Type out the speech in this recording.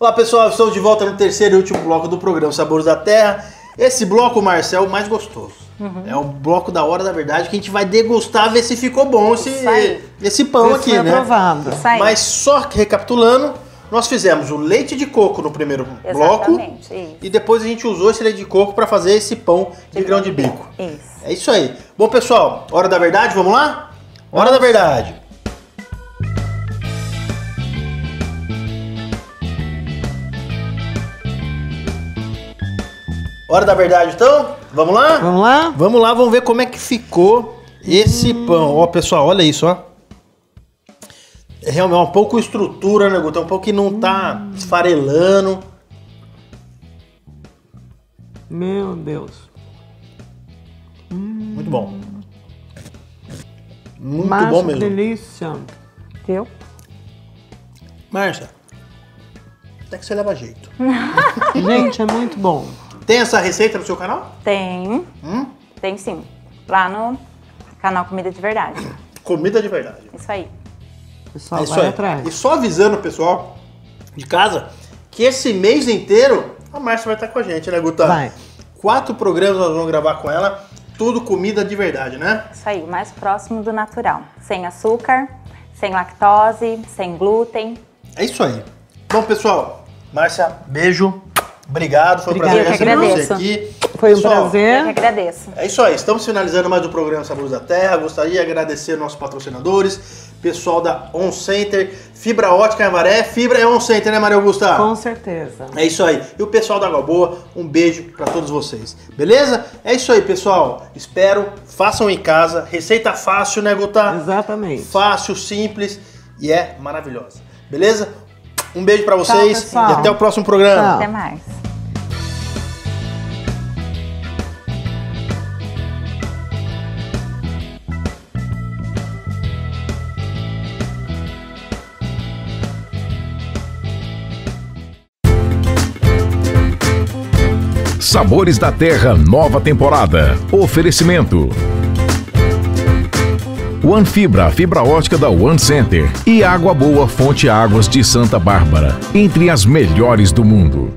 Olá pessoal, estamos de volta no terceiro e último bloco do programa Sabores da Terra. Esse bloco, Marcel, é o mais gostoso. Uhum. É o bloco da hora da verdade que a gente vai degustar, ver se ficou bom esse pão aqui, né? Aprovado. Mas só recapitulando, nós fizemos o leite de coco no primeiro bloco. Isso. E depois a gente usou esse leite de coco para fazer esse pão de grão de bico. Isso. É isso aí. Bom pessoal, hora da verdade, vamos lá? Hora da verdade. Hora da verdade, então? Vamos lá? Vamos lá? Vamos lá, vamos ver como é que ficou esse pão. Ó, pessoal, olha isso, ó. É realmente um pouco estrutura, né, Guto? Um pouco que não tá esfarelando. Meu Deus. Muito bom. Muito bom mesmo. Que delícia. Teu? Márcia, até que você leva jeito. Gente, é muito bom. Tem essa receita no seu canal? Tem. Tem sim. Lá no canal Comida de Verdade. Comida de Verdade. Isso aí. Pessoal, vai atrás. E só avisando o pessoal de casa que esse mês inteiro a Márcia vai estar com a gente, né, Guta? Vai. 4 programas nós vamos gravar com ela. Tudo comida de verdade, né? Isso aí. Mais próximo do natural. Sem açúcar, sem lactose, sem glúten. É isso aí. Bom, pessoal. Márcia, beijo. Obrigado, foi um prazer receber você aqui. Foi um prazer. Eu que agradeço. É isso aí, estamos finalizando mais um programa Sabores da Terra. Gostaria de agradecer nossos patrocinadores, pessoal da OnCenter, Fibra Ótica Amaré. Fibra é OnCenter, né, Maria Augusta? Com certeza. É isso aí. E o pessoal da Água Boa, um beijo para todos vocês. Beleza? É isso aí, pessoal. Espero, façam em casa. Receita fácil, né, Guta? Exatamente. Fácil, simples e é maravilhosa. Beleza? Um beijo pra vocês e até o próximo programa. Tchau. Até mais. Sabores da Terra, nova temporada. Oferecimento. One Fibra, fibra ótica da OnCenter e Água Boa, fonte águas de Santa Bárbara, entre as melhores do mundo.